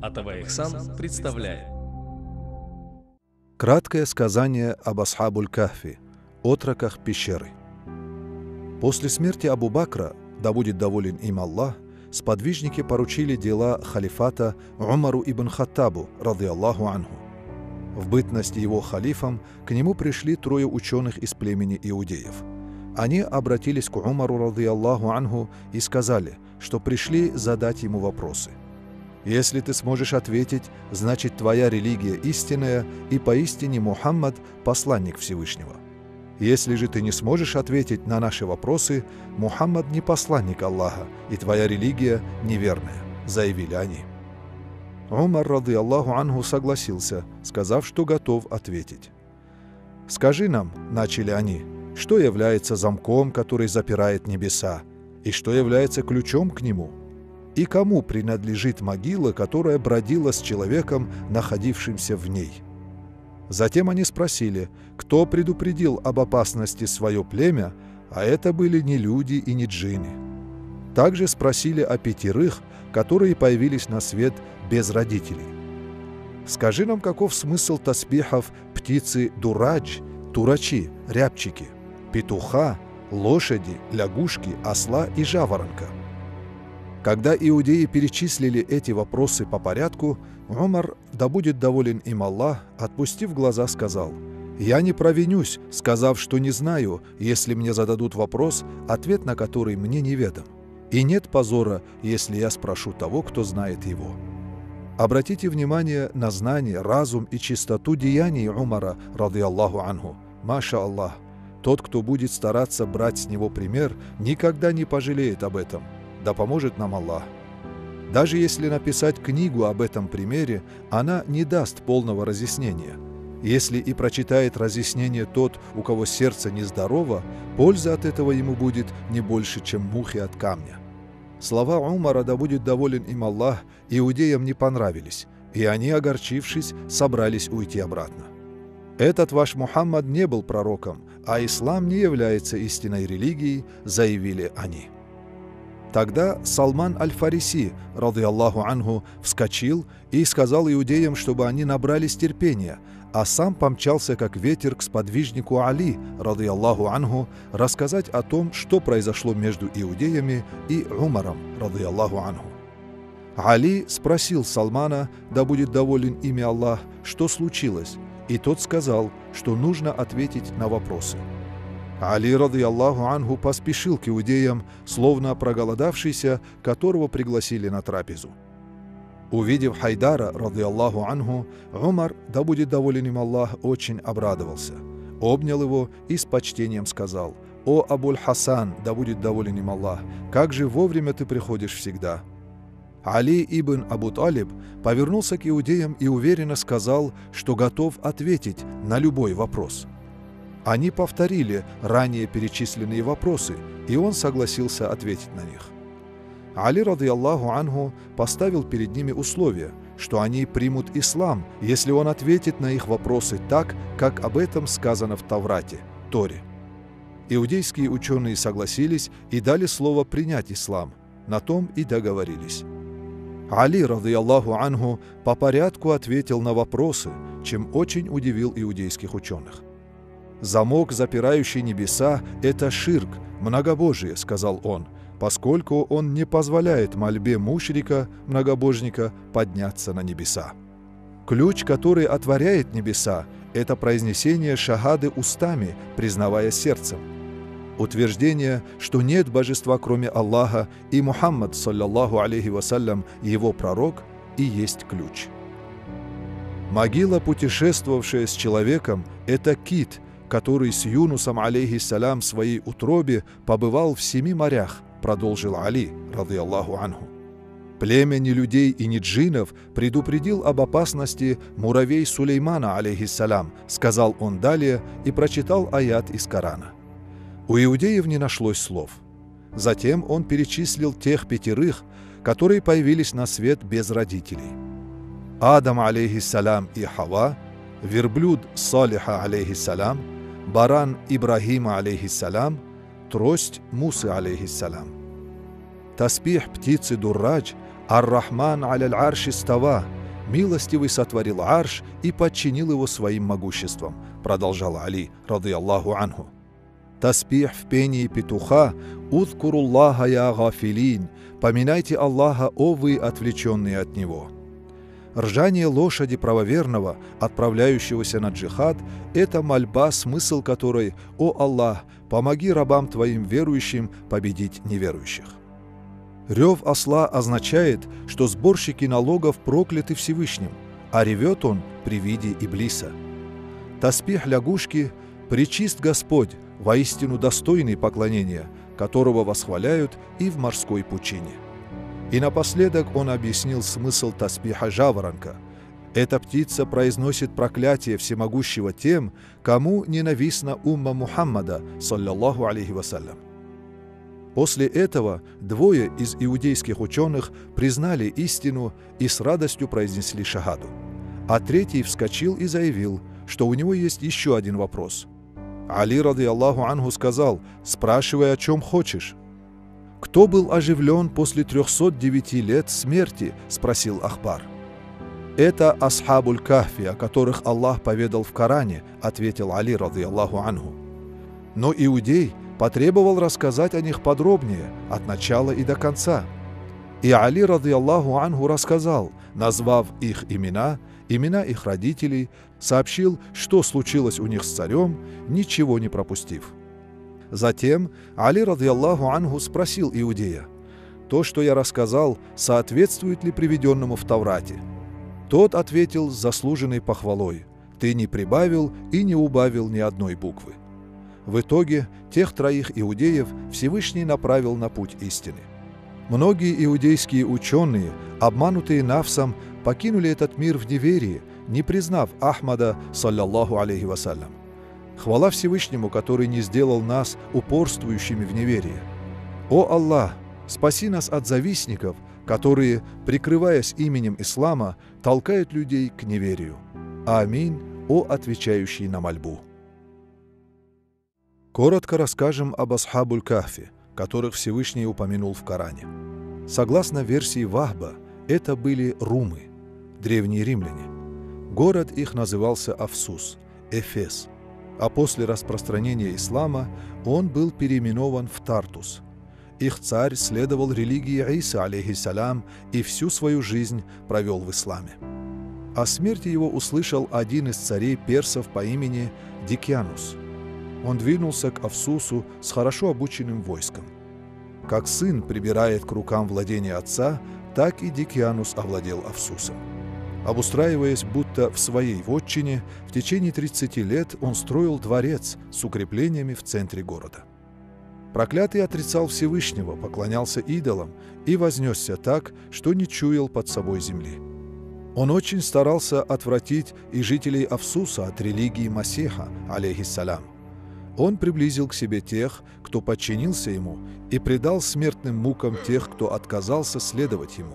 Атава Ихсан представляет. Краткое сказание об Асхабу аль-Кахфи, отроках пещеры. После смерти Абу Бакра, да будет доволен им Аллах, сподвижники поручили дела халифата Умару ибн Хаттабу, радиаллаху анху. В бытность его халифом к нему пришли трое ученых из племени иудеев. Они обратились к Умару, радиаллаху анху, и сказали, что пришли задать ему вопросы. «Если ты сможешь ответить, значит, твоя религия истинная, и поистине Мухаммад – посланник Всевышнего. Если же ты не сможешь ответить на наши вопросы, Мухаммад не посланник Аллаха, и твоя религия неверная», – заявили они. Умар, радиаллаху анху, согласился, сказав, что готов ответить. «Скажи нам, – начали они, – что является замком, который запирает небеса, и что является ключом к нему? И кому принадлежит могила, которая бродила с человеком, находившимся в ней?» Затем они спросили, кто предупредил об опасности свое племя, а это были не люди и не джинны. Также спросили о пятерых, которые появились на свет без родителей. «Скажи нам, каков смысл тасбихов птицы дурадж, турачи, рябчики, петуха, лошади, лягушки, осла и жаворонка?» Когда иудеи перечислили эти вопросы по порядку, Умар, да будет доволен им Аллах, отпустив глаза, сказал: «Я не провинюсь, сказав, что не знаю, если мне зададут вопрос, ответ на который мне неведом. И нет позора, если я спрошу того, кто знает его». Обратите внимание на знание, разум и чистоту деяний Умара, радиаллаху анху. Маша Аллах, тот, кто будет стараться брать с него пример, никогда не пожалеет об этом. Да поможет нам Аллах. Даже если написать книгу об этом примере, она не даст полного разъяснения. Если и прочитает разъяснение тот, у кого сердце нездорово, польза от этого ему будет не больше, чем мухи от камня. Слова Умара, да будет доволен им Аллах, иудеям не понравились, и они, огорчившись, собрались уйти обратно. «Этот ваш Мухаммад не был пророком, а ислам не является истинной религией», – заявили они. Тогда Салман Аль-Фариси, радиаллаху анху, вскочил и сказал иудеям, чтобы они набрались терпения, а сам помчался как ветер к сподвижнику Али, радиаллаху анху, рассказать о том, что произошло между иудеями и Умаром, радиаллаху анху. Али спросил Салмана, да будет доволен ими Аллах, что случилось, и тот сказал, что нужно ответить на вопросы. Али, радиаллаху анху, поспешил к иудеям, словно проголодавшийся, которого пригласили на трапезу. Увидев Хайдара, радиаллаху анху, Умар, да будет доволен им Аллах, очень обрадовался, обнял его и с почтением сказал: «О Абуль-Хасан, да будет доволен им Аллах, как же вовремя ты приходишь всегда». Али ибн Аби Талиб повернулся к иудеям и уверенно сказал, что готов ответить на любой вопрос. Они повторили ранее перечисленные вопросы, и он согласился ответить на них. Али, радиаллаху анху, поставил перед ними условие, что они примут ислам, если он ответит на их вопросы так, как об этом сказано в Таврате, Торе. Иудейские ученые согласились и дали слово принять ислам. На том и договорились. Али, радиаллаху анху, по порядку ответил на вопросы, чем очень удивил иудейских ученых. «Замок, запирающий небеса, – это ширк, многобожие», – сказал он, поскольку он не позволяет мольбе мушрика, многобожника, подняться на небеса. Ключ, который отворяет небеса, – это произнесение шахады устами, признавая сердцем. Утверждение, что нет божества кроме Аллаха, и Мухаммад, саллаллаху алейхи вассалям, его пророк, и есть ключ. Могила, путешествовавшая с человеком, – это кит, который с Юнусом, алейхиссалям, в своей утробе побывал в 7 морях, продолжил Али, радиаллаху анху. Племя ни людей и ни джинов предупредил об опасности муравей Сулеймана, алейхиссалям, сказал он далее и прочитал аят из Корана. У иудеев не нашлось слов. Затем он перечислил тех 5, которые появились на свет без родителей: Адам, алейхиссалям, и Хава, верблюд Салиха, алейхиссалям, баран Ибрахима, алейхиссалям, трость Мусы, алейхиссалям. Таспих птицы дурадж, Ар-Рахман аль-Арши става, милостивый сотворил арш и подчинил его своим могуществом, продолжал Али, рады Аллаху анху. Таспих в пении петуха, узкуруллаха я гафилин, поминайте Аллаха, о вы, отвлеченные от него. Ржание лошади правоверного, отправляющегося на джихад, это мольба, смысл которой «О Аллах, помоги рабам Твоим верующим победить неверующих». Рев осла означает, что сборщики налогов прокляты Всевышним, а ревет он при виде Иблиса. Таспих лягушки «Пречист Господь, воистину достойный поклонения», которого восхваляют и в морской пучине. И напоследок он объяснил смысл таспиха жаворонка. Эта птица произносит проклятие всемогущего тем, кому ненавистна умма Мухаммада, саллаллаху алейхи вассалям. После этого двое из иудейских ученых признали истину и с радостью произнесли шахаду. А третий вскочил и заявил, что у него есть еще один вопрос. Али, рады Аллаху анху, сказал: «Спрашивай, о чем хочешь». «Кто был оживлен после 309 лет смерти?» – спросил Ахбар. «Это Асхаб аль-Кахф, о которых Аллах поведал в Коране», – ответил Али, рады Аллаху анху. Но иудей потребовал рассказать о них подробнее, от начала и до конца. И Али, рады Аллаху анху, рассказал, назвав их имена, имена их родителей, сообщил, что случилось у них с царем, ничего не пропустив. Затем Али, радиллаху анху, спросил иудея: «То, что я рассказал, соответствует ли приведенному в Таврате?» Тот ответил с заслуженной похвалой: «Ты не прибавил и не убавил ни одной буквы». В итоге тех троих иудеев Всевышний направил на путь истины. Многие иудейские ученые, обманутые нафсом, покинули этот мир в неверии, не признав Ахмада, саллаллаху алейхи вассалям. Хвала Всевышнему, который не сделал нас упорствующими в неверии. «О Аллах, спаси нас от завистников, которые, прикрываясь именем ислама, толкают людей к неверию. Аминь, о отвечающий на мольбу». Коротко расскажем об Асхаб аль-Кахфе, которых Всевышний упомянул в Коране. Согласно версии Вахба, это были румы, древние римляне. Город их назывался Авсус, Эфес, а после распространения ислама он был переименован в Тартус. Их царь следовал религии Иса, алейхиссалям, и всю свою жизнь провел в исламе. О смерти его услышал один из царей персов по имени Дикьянус. Он двинулся к Авсусу с хорошо обученным войском. Как сын прибирает к рукам владения отца, так и Дикьянус овладел Авсусом. Обустраиваясь будто в своей вотчине, в течение 30 лет он строил дворец с укреплениями в центре города. Проклятый отрицал Всевышнего, поклонялся идолам и вознесся так, что не чуял под собой земли. Он очень старался отвратить и жителей Авсуса от религии Масиха, алейхиссалям. Он приблизил к себе тех, кто подчинился ему, и предал смертным мукам тех, кто отказался следовать ему.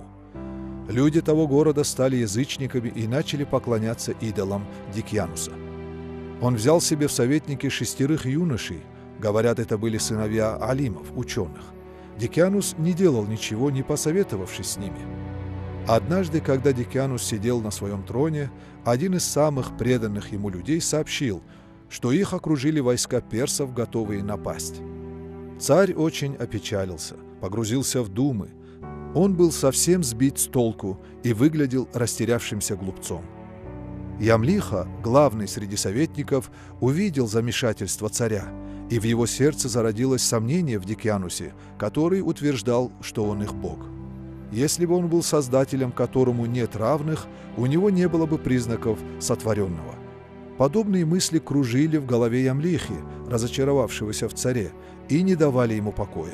Люди того города стали язычниками и начали поклоняться идолам Дикьянуса. Он взял себе в советники 6 юношей, говорят, это были сыновья алимов, ученых. Дикьянус не делал ничего, не посоветовавшись с ними. Однажды, когда Дикьянус сидел на своем троне, один из самых преданных ему людей сообщил, что их окружили войска персов, готовые напасть. Царь очень опечалился, погрузился в думы. Он был совсем сбит с толку и выглядел растерявшимся глупцом. Ямлиха, главный среди советников, увидел замешательство царя, и в его сердце зародилось сомнение в Дикьянусе, который утверждал, что он их бог. Если бы он был создателем, которому нет равных, у него не было бы признаков сотворенного. Подобные мысли кружили в голове Ямлихи, разочаровавшегося в царе, и не давали ему покоя.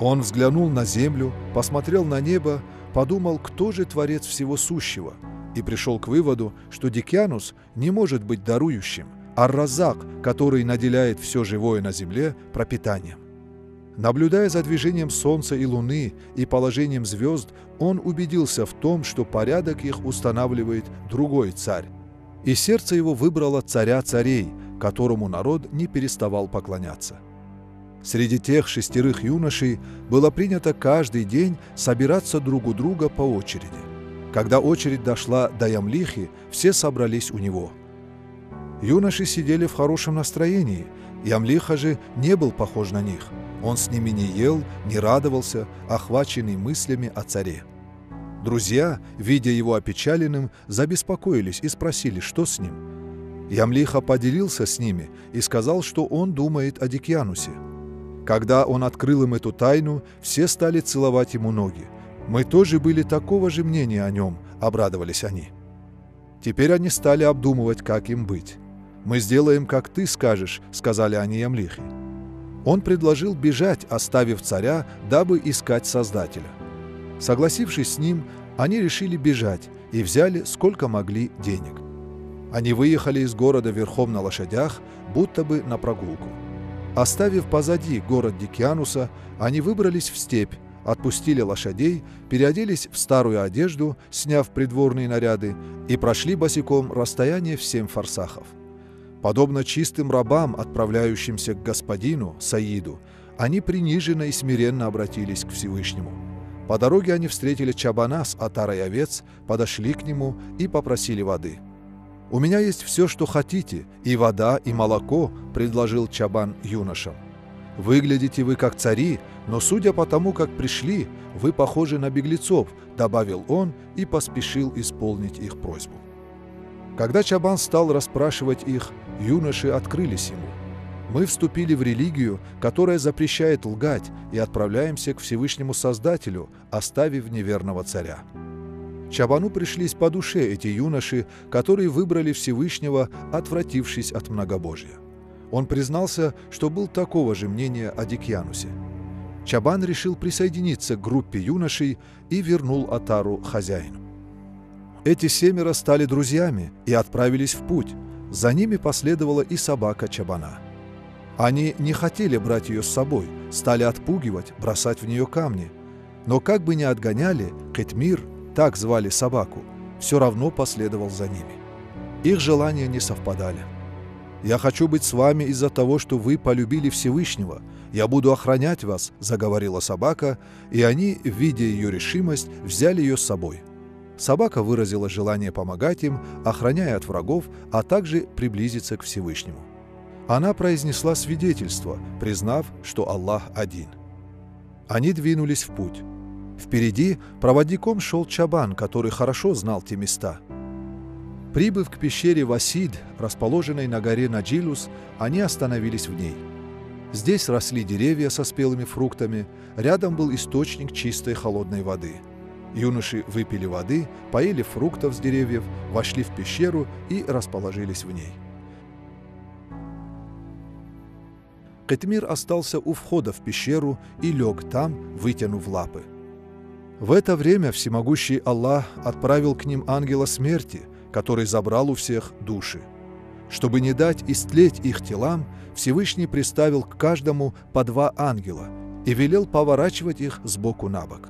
Он взглянул на землю, посмотрел на небо, подумал, кто же Творец всего сущего, и пришел к выводу, что Дикьянус не может быть дарующим, а Разак, который наделяет все живое на земле пропитанием. Наблюдая за движением Солнца и Луны и положением звезд, он убедился в том, что порядок их устанавливает другой царь, и сердце его выбрало царя царей, которому народ не переставал поклоняться. Среди тех 6 юношей было принято каждый день собираться друг у друга по очереди. Когда очередь дошла до Ямлихи, все собрались у него. Юноши сидели в хорошем настроении, Ямлиха же не был похож на них. Он с ними не ел, не радовался, охваченный мыслями о царе. Друзья, видя его опечаленным, забеспокоились и спросили, что с ним. Ямлиха поделился с ними и сказал, что он думает о Дикьянусе. Когда он открыл им эту тайну, все стали целовать ему ноги. «Мы тоже были такого же мнения о нем», — обрадовались они. Теперь они стали обдумывать, как им быть. «Мы сделаем, как ты скажешь», — сказали они Ямлихе. Он предложил бежать, оставив царя, дабы искать Создателя. Согласившись с ним, они решили бежать и взяли сколько могли денег. Они выехали из города верхом на лошадях, будто бы на прогулку. Оставив позади город Дикьянуса, они выбрались в степь, отпустили лошадей, переоделись в старую одежду, сняв придворные наряды, и прошли босиком расстояние в 7 фарсахов. Подобно чистым рабам, отправляющимся к господину, Саиду, они приниженно и смиренно обратились к Всевышнему. По дороге они встретили чабана с отарой овец, подошли к нему и попросили воды. «У меня есть все, что хотите, и вода, и молоко», – предложил чабан юношам. «Выглядите вы как цари, но судя по тому, как пришли, вы похожи на беглецов», – добавил он и поспешил исполнить их просьбу. Когда чабан стал расспрашивать их, юноши открылись ему. «Мы вступили в религию, которая запрещает лгать, и отправляемся к Всевышнему Создателю, оставив неверного царя». Чабану пришлись по душе эти юноши, которые выбрали Всевышнего, отвратившись от многобожия. Он признался, что был такого же мнения о Дикьянусе. Чабан решил присоединиться к группе юношей и вернул отару хозяину. Эти 7 стали друзьями и отправились в путь. За ними последовала и собака чабана. Они не хотели брать ее с собой, стали отпугивать, бросать в нее камни. Но как бы ни отгоняли, Китмир, так звали собаку, все равно последовал за ними. Их желания не совпадали. «Я хочу быть с вами из-за того, что вы полюбили Всевышнего. Я буду охранять вас», — заговорила собака, и они, видя ее решимость, взяли ее с собой. Собака выразила желание помогать им, охраняя от врагов, а также приблизиться к Всевышнему. Она произнесла свидетельство, признав, что Аллах один. Они двинулись в путь. Впереди проводником шел чабан, который хорошо знал те места. Прибыв к пещере Васид, расположенной на горе Наджилюс, они остановились в ней. Здесь росли деревья со спелыми фруктами, рядом был источник чистой холодной воды. Юноши выпили воды, поели фруктов с деревьев, вошли в пещеру и расположились в ней. Этмир остался у входа в пещеру и лег там, вытянув лапы. В это время всемогущий Аллах отправил к ним ангела смерти, который забрал у всех души. Чтобы не дать истлеть их телам, Всевышний приставил к каждому по 2 ангела и велел поворачивать их с боку на бок.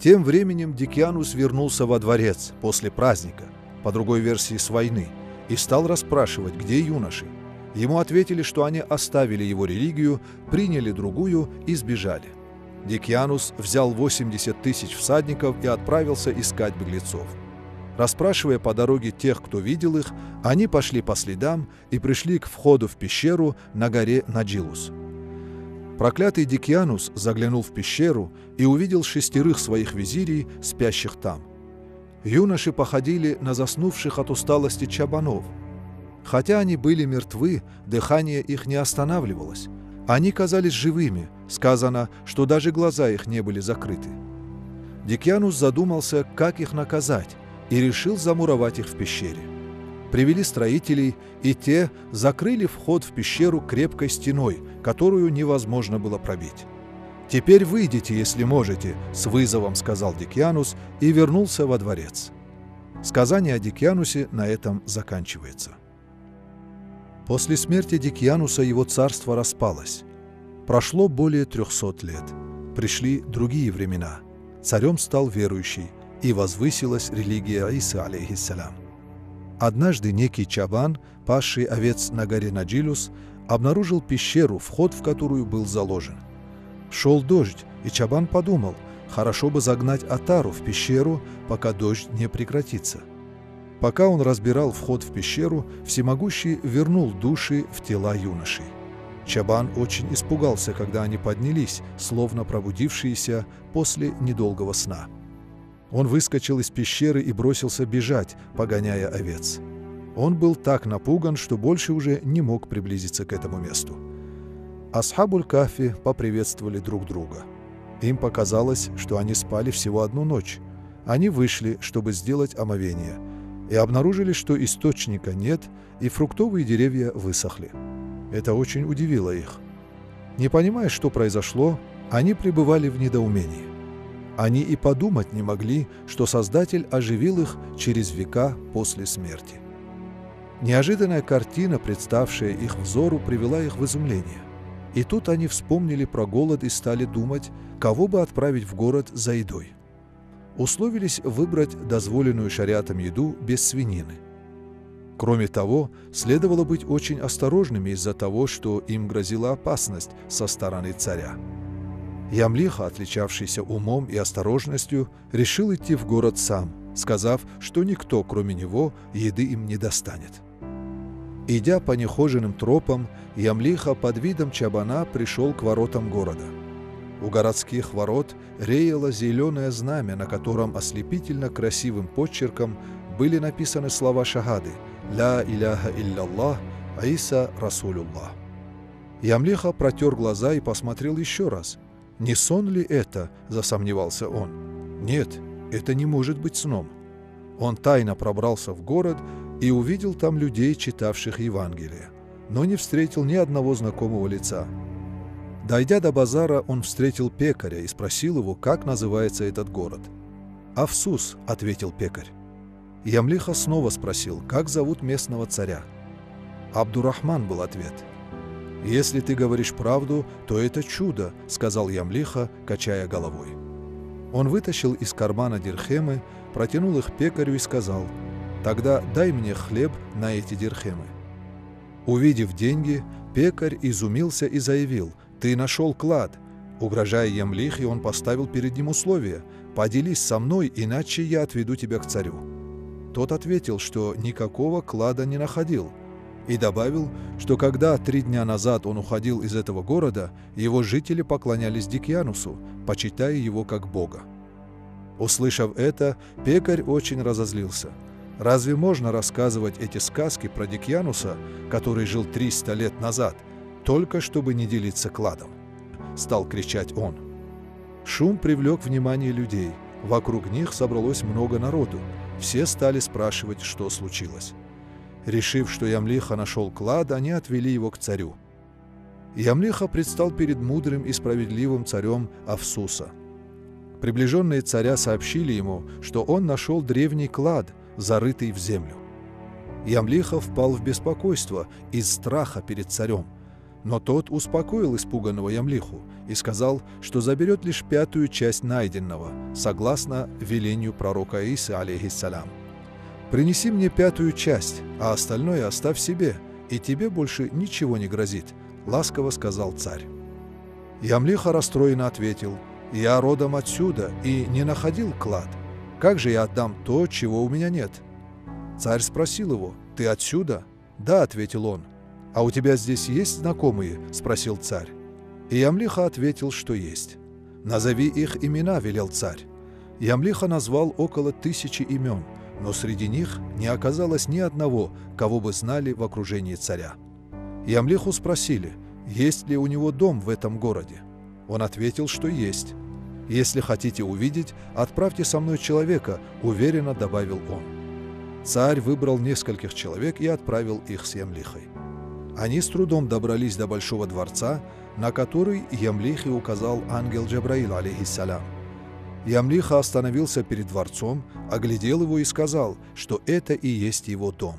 Тем временем Дикьянус вернулся во дворец после праздника, по другой версии с войны, и стал расспрашивать, где юноши. Ему ответили, что они оставили его религию, приняли другую и сбежали. Дикьянус взял 80 000 всадников и отправился искать беглецов. Расспрашивая по дороге тех, кто видел их, они пошли по следам и пришли к входу в пещеру на горе Наджилюс. Проклятый Дикьянус заглянул в пещеру и увидел 6 своих визирей, спящих там. Юноши походили на заснувших от усталости чабанов. Хотя они были мертвы, дыхание их не останавливалось. Они казались живыми, сказано, что даже глаза их не были закрыты. Дикьянус задумался, как их наказать, и решил замуровать их в пещере. Привели строителей, и те закрыли вход в пещеру крепкой стеной, которую невозможно было пробить. «Теперь выйдите, если можете», — с вызовом сказал Дикьянус и вернулся во дворец. Сказание о Дикьянусе на этом заканчивается. После смерти Дикьянуса его царство распалось. Прошло более 300 лет. Пришли другие времена. Царем стал верующий, и возвысилась религия Иса, алейхиссалям. Однажды некий чабан, пасший овец на горе Наджилюс, обнаружил пещеру, вход в которую был заложен. Шел дождь, и Чабан подумал, хорошо бы загнать отару в пещеру, пока дождь не прекратится. Пока он разбирал вход в пещеру, всемогущий вернул души в тела юношей. Чабан очень испугался, когда они поднялись, словно пробудившиеся после недолгого сна. Он выскочил из пещеры и бросился бежать, погоняя овец. Он был так напуган, что больше уже не мог приблизиться к этому месту. Асхаб аль-Кахф поприветствовали друг друга. Им показалось, что они спали всего одну ночь. Они вышли, чтобы сделать омовение, и обнаружили, что источника нет, и фруктовые деревья высохли. Это очень удивило их. Не понимая, что произошло, они пребывали в недоумении. Они и подумать не могли, что Создатель оживил их через века после смерти. Неожиданная картина, представшая их взору, привела их в изумление. И тут они вспомнили про голод и стали думать, кого бы отправить в город за едой. Условились выбрать дозволенную шариатом еду без свинины. Кроме того, следовало быть очень осторожными из-за того, что им грозила опасность со стороны царя. Ямлиха, отличавшийся умом и осторожностью, решил идти в город сам, сказав, что никто, кроме него, еды им не достанет. Идя по нехоженным тропам, Ямлиха под видом чабана пришел к воротам города. У городских ворот реяло зеленое знамя, на котором ослепительно красивым подчерком были написаны слова шахады «Ля иляха илляллах, Иса Расулюллах». Ямлиха протер глаза и посмотрел еще раз. «Не сон ли это?» – засомневался он. «Нет, это не может быть сном». Он тайно пробрался в город и увидел там людей, читавших Евангелие, но не встретил ни одного знакомого лица. Дойдя до базара, он встретил пекаря и спросил его, как называется этот город. «Авсус», – ответил пекарь. Ямлиха снова спросил, как зовут местного царя. «Абдурахман» был ответ. «Если ты говоришь правду, то это чудо», – сказал Ямлиха, качая головой. Он вытащил из кармана дирхемы, протянул их пекарю и сказал, «Тогда дай мне хлеб на эти дирхемы». Увидев деньги, пекарь изумился и заявил, «Ты нашел клад». Угрожая Ямлихе, он поставил перед ним условие, «Поделись со мной, иначе я отведу тебя к царю». Тот ответил, что никакого клада не находил, и добавил, что когда 3 дня назад он уходил из этого города, его жители поклонялись Дикьянусу, почитая его как бога. Услышав это, пекарь очень разозлился. Разве можно рассказывать эти сказки про Дикьянуса, который жил 300 лет назад, только чтобы не делиться кладом? Стал кричать он. Шум привлек внимание людей, вокруг них собралось много народу. Все стали спрашивать, что случилось. Решив, что Ямлиха нашел клад, они отвели его к царю. Ямлиха предстал перед мудрым и справедливым царем Авсуса. Приближенные царя сообщили ему, что он нашел древний клад, зарытый в землю. Ямлиха впал в беспокойство из страха перед царем, но тот успокоил испуганного Ямлиху и сказал, что заберет лишь 5-ю часть найденного, согласно велению пророка Исы, алейхиссалям. «Принеси мне 5-ю часть, а остальное оставь себе, и тебе больше ничего не грозит», — ласково сказал царь. Ямлиха расстроенно ответил, «Я родом отсюда и не находил клад. Как же я отдам то, чего у меня нет?» Царь спросил его, «Ты отсюда?» «Да», — ответил он. «А у тебя здесь есть знакомые?» – спросил царь. И Ямлиха ответил, что есть. «Назови их имена», – велел царь. Ямлиха назвал около 1000 имен, но среди них не оказалось ни одного, кого бы знали в окружении царя. Ямлиху спросили, есть ли у него дом в этом городе. Он ответил, что есть. «Если хотите увидеть, отправьте со мной человека», – уверенно добавил он. Царь выбрал нескольких человек и отправил их с Ямлихой. Они с трудом добрались до большого дворца, на который Ямлихе указал ангел Джабраил, алейхиссалям. Ямлиха остановился перед дворцом, оглядел его и сказал, что это и есть его дом.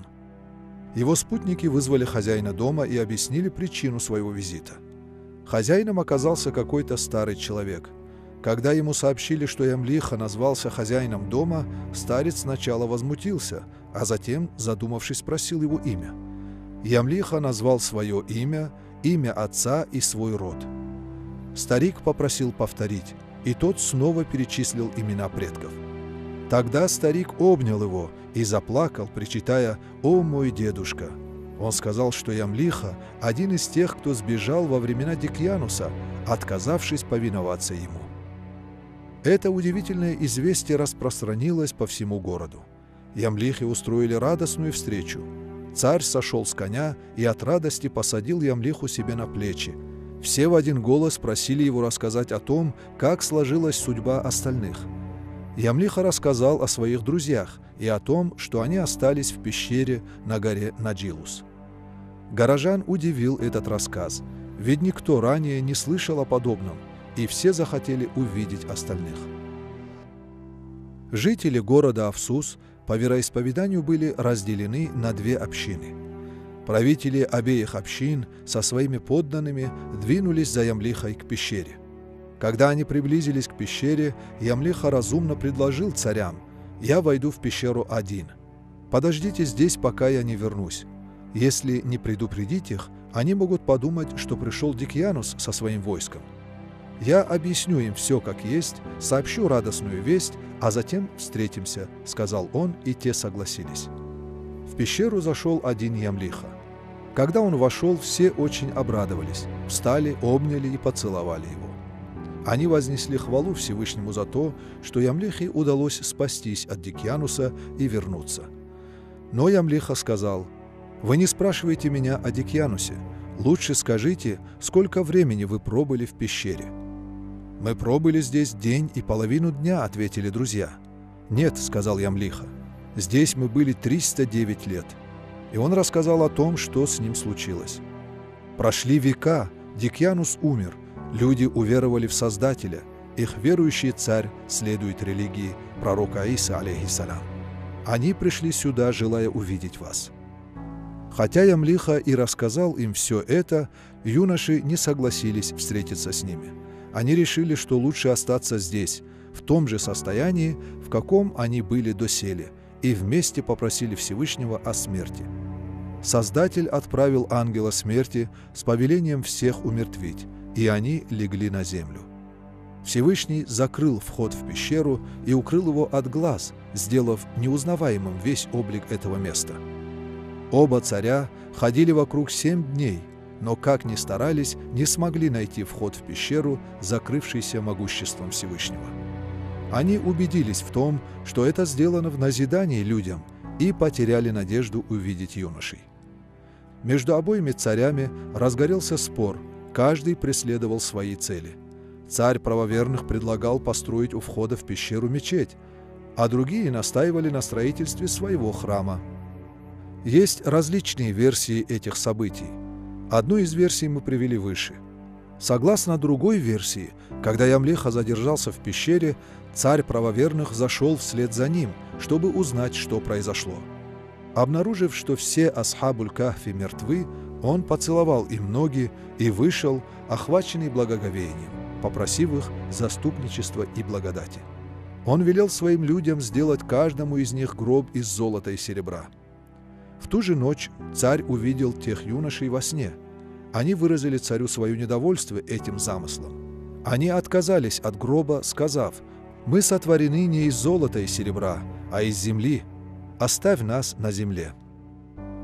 Его спутники вызвали хозяина дома и объяснили причину своего визита. Хозяином оказался какой-то старый человек. Когда ему сообщили, что Ямлиха назвался хозяином дома, старец сначала возмутился, а затем, задумавшись, спросил его имя. Ямлиха назвал свое имя, имя отца и свой род. Старик попросил повторить, и тот снова перечислил имена предков. Тогда старик обнял его и заплакал, причитая: «О мой дедушка!» Он сказал, что Ямлиха – один из тех, кто сбежал во времена Дикьянуса, отказавшись повиноваться ему. Это удивительное известие распространилось по всему городу. Ямлихе устроили радостную встречу. Царь сошел с коня и от радости посадил Ямлиху себе на плечи. Все в один голос просили его рассказать о том, как сложилась судьба остальных. Ямлиха рассказал о своих друзьях и о том, что они остались в пещере на горе Наджилюс. Горожан удивил этот рассказ, ведь никто ранее не слышал о подобном, и все захотели увидеть остальных. Жители города Авсус по вероисповеданию были разделены на две общины. Правители обеих общин со своими подданными двинулись за Ямлихой к пещере. Когда они приблизились к пещере, Ямлиха разумно предложил царям: «Я войду в пещеру один. Подождите здесь, пока я не вернусь. Если не предупредить их, они могут подумать, что пришел Дикьянус со своим войском. Я объясню им все как есть, сообщу радостную весть, а затем встретимся», — сказал он, и те согласились. В пещеру зашел один Ямлиха. Когда он вошел, все очень обрадовались, встали, обняли и поцеловали его. Они вознесли хвалу Всевышнему за то, что Ямлихе удалось спастись от Дикьянуса и вернуться. Но Ямлиха сказал: «Вы не спрашиваете меня о Дикьянусе. Лучше скажите, сколько времени вы пробыли в пещере?» «Мы пробыли здесь день и половину дня», — ответили друзья. «Нет», — сказал Ямлиха, — «здесь мы были 309 лет». И он рассказал о том, что с ним случилось. Прошли века, Дикьянус умер. Люди уверовали в Создателя, их верующий царь следует религии пророка Иса, алейхиссалям. Они пришли сюда, желая увидеть вас». Хотя Ямлиха и рассказал им все это, юноши не согласились встретиться с ними. Они решили, что лучше остаться здесь, в том же состоянии, в каком они были доселе, и вместе попросили Всевышнего о смерти. Создатель отправил ангела смерти с повелением всех умертвить, и они легли на землю. Всевышний закрыл вход в пещеру и укрыл его от глаз, сделав неузнаваемым весь облик этого места. Оба царя ходили вокруг 7 дней, но, как ни старались, не смогли найти вход в пещеру, закрывшийся могуществом Всевышнего. Они убедились в том, что это сделано в назидании людям, и потеряли надежду увидеть юношей. Между обоими царями разгорелся спор, каждый преследовал свои цели. Царь правоверных предлагал построить у входа в пещеру мечеть, а другие настаивали на строительстве своего храма. Есть различные версии этих событий. Одну из версий мы привели выше. Согласно другой версии, когда Ямлиха задержался в пещере, царь правоверных зашел вслед за ним, чтобы узнать, что произошло. Обнаружив, что все асхаб аль-Кахфи мертвы, он поцеловал им ноги и вышел, охваченный благоговением, попросив их заступничества и благодати. Он велел своим людям сделать каждому из них гроб из золота и серебра. В ту же ночь царь увидел тех юношей во сне. Они выразили царю свое недовольство этим замыслом. Они отказались от гроба, сказав: «Мы сотворены не из золота и серебра, а из земли. Оставь нас на земле».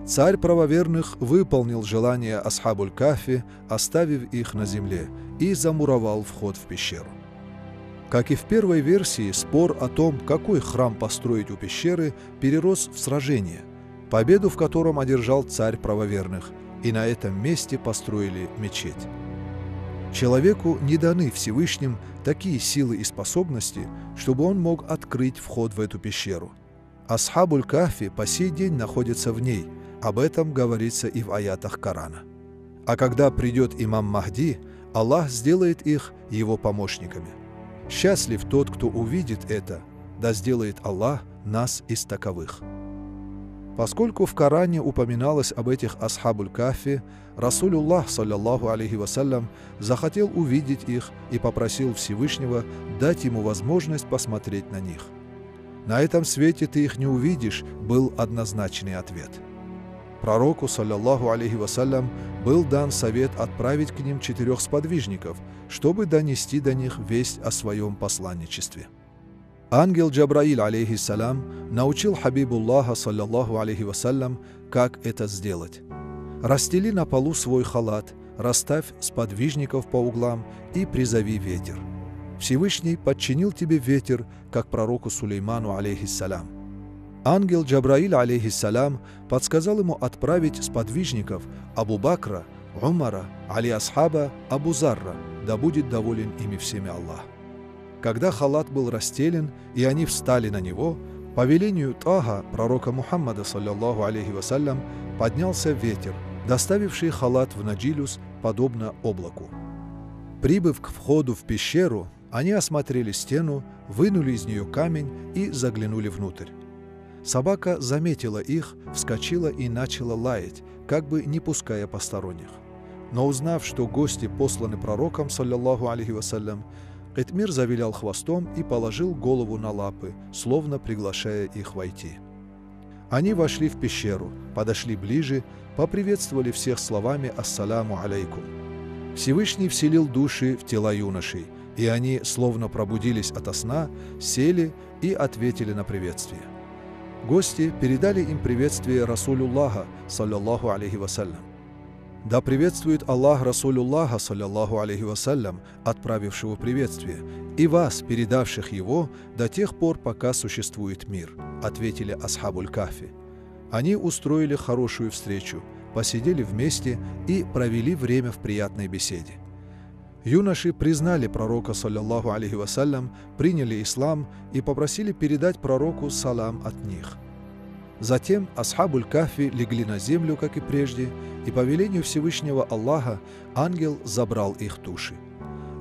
Царь правоверных выполнил желание асхаб аль-Кахфи, оставив их на земле, и замуровал вход в пещеру. Как и в первой версии, спор о том, какой храм построить у пещеры, перерос в сражение, победу в котором одержал царь правоверных, и на этом месте построили мечеть. Человеку не даны Всевышним такие силы и способности, чтобы он мог открыть вход в эту пещеру. Асхаб аль-Кахфи по сей день находится в ней. Об этом говорится и в аятах Корана. А когда придет имам Махди, Аллах сделает их его помощниками. Счастлив тот, кто увидит это, да сделает Аллах нас из таковых. Поскольку в Коране упоминалось об этих асхаб аль-Кахфи, Расулюллах, саллаллаху алейхи вассалям, захотел увидеть их и попросил Всевышнего дать ему возможность посмотреть на них. «На этом свете ты их не увидишь», — был однозначный ответ. Пророку, саллаллаху алейхи вассалям, был дан совет отправить к ним 4 сподвижников, чтобы донести до них весть о своем посланничестве. Ангел Джабраил, алейхиссалям, научил Хабибуллаха, саллаллаху алейхи вассалям, как это сделать. «Расстели на полу свой халат, расставь сподвижников по углам и призови ветер. Всевышний подчинил тебе ветер, как пророку Сулейману, алейхиссалям». Ангел Джабраил, алейхиссалям, подсказал ему отправить сподвижников Абу Бакра, Умара, Али Асхаба, Абу Зарра, да будет доволен ими всеми Аллах. Когда халат был расстелен, и они встали на него, по велению Тага, пророка Мухаммада, саллаллаху алейхи вассалям, поднялся ветер, доставивший халат в Наджилюс, подобно облаку. Прибыв к входу в пещеру, они осмотрели стену, вынули из нее камень и заглянули внутрь. Собака заметила их, вскочила и начала лаять, как бы не пуская посторонних. Но узнав, что гости посланы пророком, саллаллаху алейхи вассалям, Этмир завилял хвостом и положил голову на лапы, словно приглашая их войти. Они вошли в пещеру, подошли ближе, поприветствовали всех словами «Ассаляму алейкум». Всевышний вселил души в тела юношей, и они, словно пробудились ото сна, сели и ответили на приветствие. Гости передали им приветствие Расулюллаха, саллаллаху алейхи вассалям. Да приветствует Аллах Расулюллаха, саллаллаху алейхи вассалям, отправившего приветствие, и вас, передавших его, до тех пор, пока существует мир, ответили Асхаб аль-Кахф. Они устроили хорошую встречу, посидели вместе и провели время в приятной беседе. Юноши признали пророка, саллаллаху алейхи вассалям, приняли ислам и попросили передать пророку салам от них. Затем Асхабуль Кахфи легли на землю, как и прежде, и по велению Всевышнего Аллаха ангел забрал их души.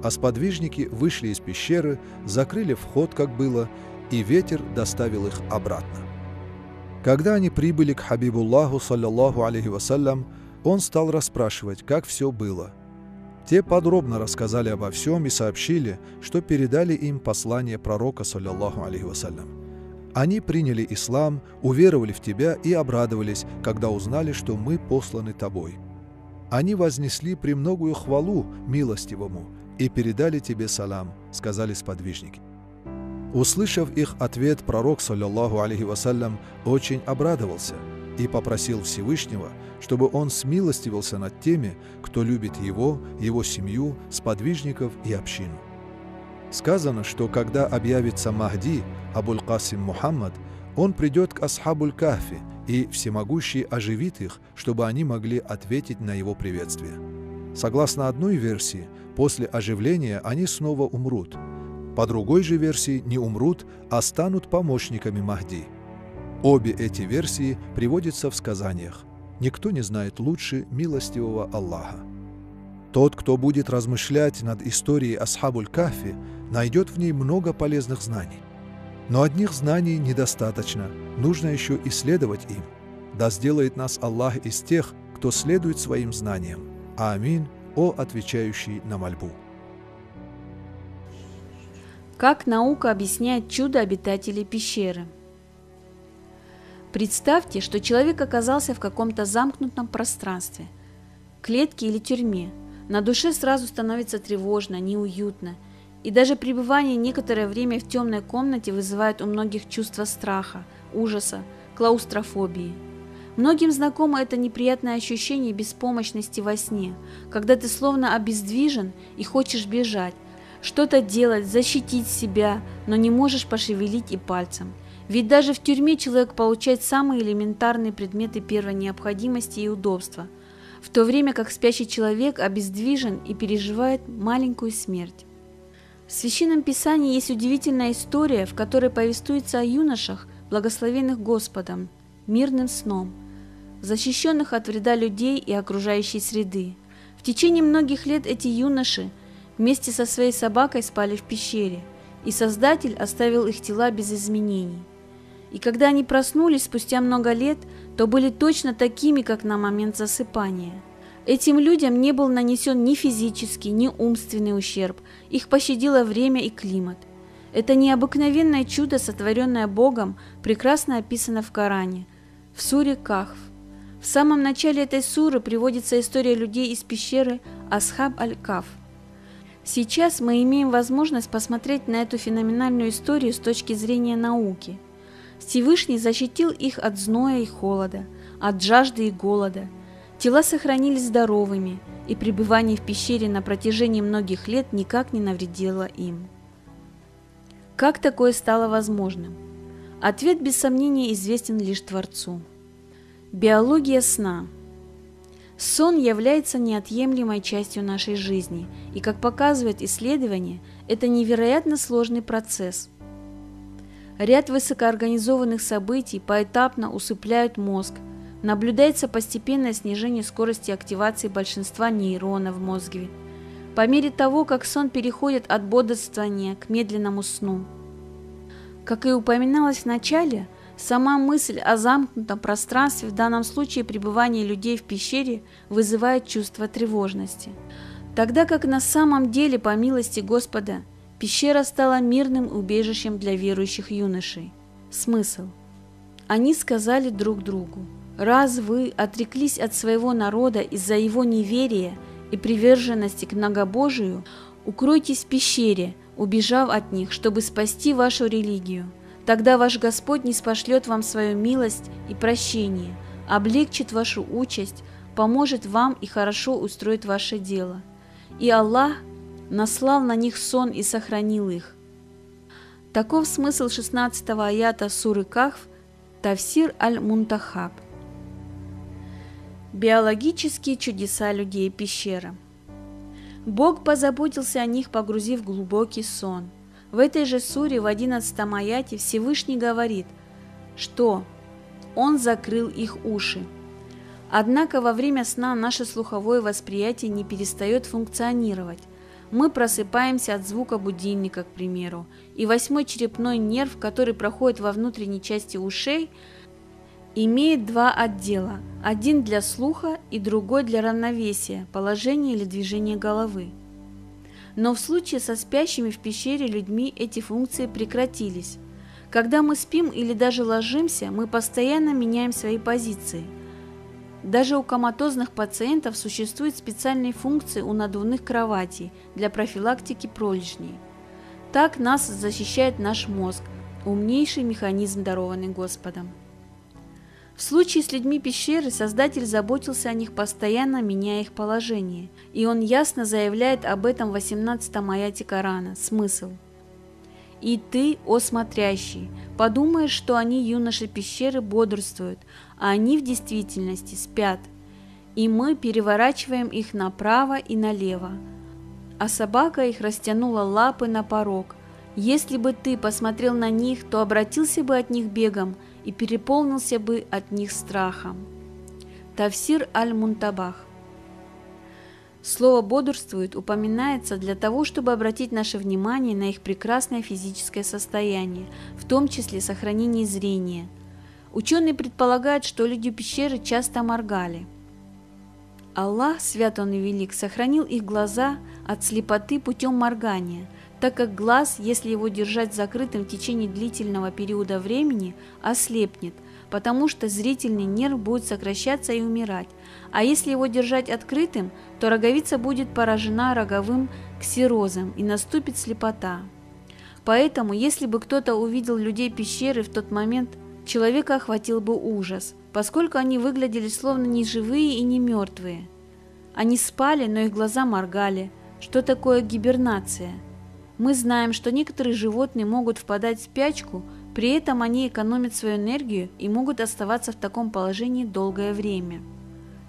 А сподвижники вышли из пещеры, закрыли вход, как было, и ветер доставил их обратно. Когда они прибыли к Хабибуллаху, саллаллаху алейхи вассалям, он стал расспрашивать, как все было. Те подробно рассказали обо всем и сообщили, что передали им послание пророка, саллаллаху алейхи вассалям. Они приняли ислам, уверовали в тебя и обрадовались, когда узнали, что мы посланы тобой. Они вознесли премногую хвалу милостивому и передали тебе салам, сказали сподвижники. Услышав их ответ, пророк, саллаллаху алейхи вассалям, очень обрадовался и попросил Всевышнего, чтобы он смилостивился над теми, кто любит его, его семью, сподвижников и общину. Сказано, что когда объявится Махди, Абуль-Касим Мухаммад, он придет к Асхабуль Кахфи, и Всемогущий оживит их, чтобы они могли ответить на его приветствие. Согласно одной версии, после оживления они снова умрут. По другой же версии не умрут, а станут помощниками Махди. Обе эти версии приводятся в сказаниях. Никто не знает лучше милостивого Аллаха. Тот, кто будет размышлять над историей Асхабуль Кахфи, найдет в ней много полезных знаний. Но одних знаний недостаточно, нужно еще исследовать им. Да сделает нас Аллах из тех, кто следует своим знаниям. Аминь, о отвечающий на мольбу. Как наука объясняет чудо обитателей пещеры? Представьте, что человек оказался в каком-то замкнутом пространстве, клетке или тюрьме. На душе сразу становится тревожно, неуютно, и даже пребывание некоторое время в темной комнате вызывает у многих чувство страха, ужаса, клаустрофобии. Многим знакомо это неприятное ощущение беспомощности во сне, когда ты словно обездвижен и хочешь бежать, что-то делать, защитить себя, но не можешь пошевелить и пальцем. Ведь даже в тюрьме человек получает самые элементарные предметы первой необходимости и удобства, в то время как спящий человек обездвижен и переживает маленькую смерть. В Священном Писании есть удивительная история, в которой повествуется о юношах, благословенных Господом, мирным сном, защищенных от вреда людей и окружающей среды. В течение многих лет эти юноши вместе со своей собакой спали в пещере, и Создатель оставил их тела без изменений. И когда они проснулись спустя много лет, то были точно такими, как на момент засыпания. Этим людям не был нанесен ни физический, ни умственный ущерб, их пощадило время и климат. Это необыкновенное чудо, сотворенное Богом, прекрасно описано в Коране, в суре Кахф. В В самом начале этой суры приводится история людей из пещеры Асхаб аль-Кахф. Сейчас мы имеем возможность посмотреть на эту феноменальную историю с точки зрения науки. Всевышний защитил их от зноя и холода, от жажды и голода. Тела сохранились здоровыми, и пребывание в пещере на протяжении многих лет никак не навредило им. Как такое стало возможным? Ответ без сомнения известен лишь Творцу. Биология сна. Сон является неотъемлемой частью нашей жизни, и, как показывают исследования, это невероятно сложный процесс. Ряд высокоорганизованных событий поэтапно усыпляют мозг, наблюдается постепенное снижение скорости активации большинства нейронов в мозге, по мере того, как сон переходит от бодрствования к медленному сну. Как и упоминалось в начале, сама мысль о замкнутом пространстве, в данном случае пребывании людей в пещере, вызывает чувство тревожности. Тогда как на самом деле, по милости Господа, пещера стала мирным убежищем для верующих юношей. Смысл. Они сказали друг другу: «Раз вы отреклись от своего народа из-за его неверия и приверженности к многобожию, укройтесь в пещере, убежав от них, чтобы спасти вашу религию. Тогда ваш Господь ниспошлет вам свою милость и прощение, облегчит вашу участь, поможет вам и хорошо устроит ваше дело». И Аллах наслал на них сон и сохранил их. Таков смысл 16-го аята суры Кахф, тафсир аль-Мунтахаб. Биологические чудеса людей пещеры. Бог позаботился о них, погрузив в глубокий сон. В этой же суре, в 11-м аяте, Всевышний говорит, что Он закрыл их уши. Однако во время сна наше слуховое восприятие не перестает функционировать. Мы просыпаемся от звука будильника, к примеру, и 8-й черепной нерв, который проходит во внутренней части ушей, имеет два отдела, один для слуха и другой для равновесия, положения или движения головы. Но в случае со спящими в пещере людьми эти функции прекратились. Когда мы спим или даже ложимся, мы постоянно меняем свои позиции. Даже у коматозных пациентов существуют специальные функции у надувных кроватей для профилактики пролежней. Так нас защищает наш мозг, умнейший механизм, дарованный Господом. В случае с людьми пещеры Создатель заботился о них, постоянно меняя их положение, и Он ясно заявляет об этом в 18-м аяте Корана. Смысл. «И ты, о смотрящий, подумаешь, что они, юноши пещеры, бодрствуют, а они в действительности спят, и мы переворачиваем их направо и налево, а собака их растянула лапы на порог. Если бы ты посмотрел на них, то обратился бы от них бегом и переполнился бы от них страхом». Тафсир аль-Мунтабах. Слово «бодрствует» упоминается для того, чтобы обратить наше внимание на их прекрасное физическое состояние, в том числе сохранение зрения. Ученые предполагают, что люди пещеры часто моргали. Аллах, свят Он и велик, сохранил их глаза от слепоты путем моргания, так как глаз, если его держать закрытым в течение длительного периода времени, ослепнет, потому что зрительный нерв будет сокращаться и умирать, а если его держать открытым, то роговица будет поражена роговым ксерозом и наступит слепота. Поэтому, если бы кто-то увидел людей пещеры в тот момент, человека охватил бы ужас, поскольку они выглядели словно не живые и не мертвые. Они спали, но их глаза моргали. Что такое гибернация? Мы знаем, что некоторые животные могут впадать в спячку, при этом они экономят свою энергию и могут оставаться в таком положении долгое время.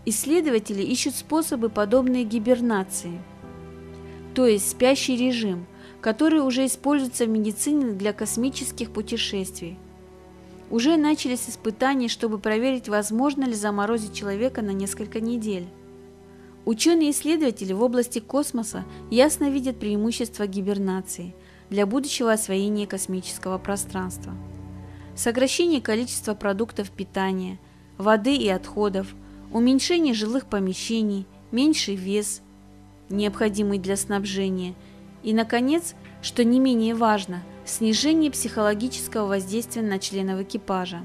Исследователи ищут способы, подобные гибернации, то есть спящий режим, который уже используется в медицине для космических путешествий. Уже начались испытания, чтобы проверить, возможно ли заморозить человека на несколько недель. Ученые-исследователи в области космоса ясно видят преимущества гибернации для будущего освоения космического пространства. Сокращение количества продуктов питания, воды и отходов, уменьшение жилых помещений, меньший вес, необходимый для снабжения, и, наконец, что не менее важно, снижение психологического воздействия на членов экипажа.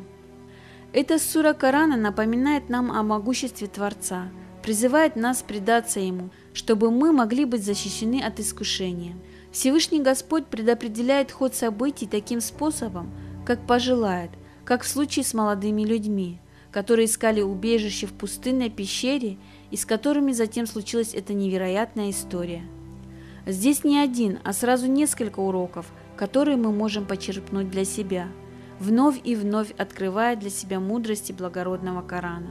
Эта сура Корана напоминает нам о могуществе Творца, призывает нас предаться Ему, чтобы мы могли быть защищены от искушения. Всевышний Господь предопределяет ход событий таким способом, как пожелает, как в случае с молодыми людьми, которые искали убежище в пустынной пещере и с которыми затем случилась эта невероятная история. Здесь не один, а сразу несколько уроков, которые мы можем почерпнуть для себя, вновь и вновь открывая для себя мудрости благородного Корана.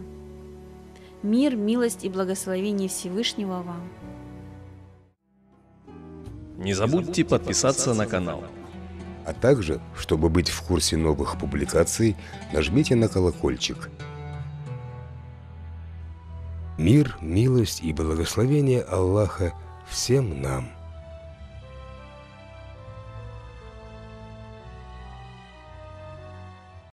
Мир, милость и благословение Всевышнего вам! Не забудьте подписаться на канал. А также, чтобы быть в курсе новых публикаций, нажмите на колокольчик. Мир, милость и благословение Аллаха всем нам.